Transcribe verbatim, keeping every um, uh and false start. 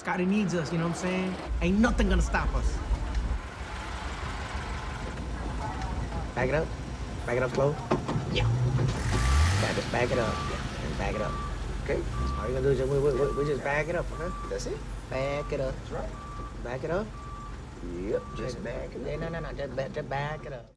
Scotty needs us, you know what I'm saying? Ain't nothing gonna stop us. Back it up. Back it up slow. Yeah. Back it, back it up. Yeah, and back it up. Okay? So all you gotta do is just, we, we, we just back it up, okay? That's it. Back it up. That's right. Back it up. Yep. Just back it up. No, no, no. Just back, just back it up.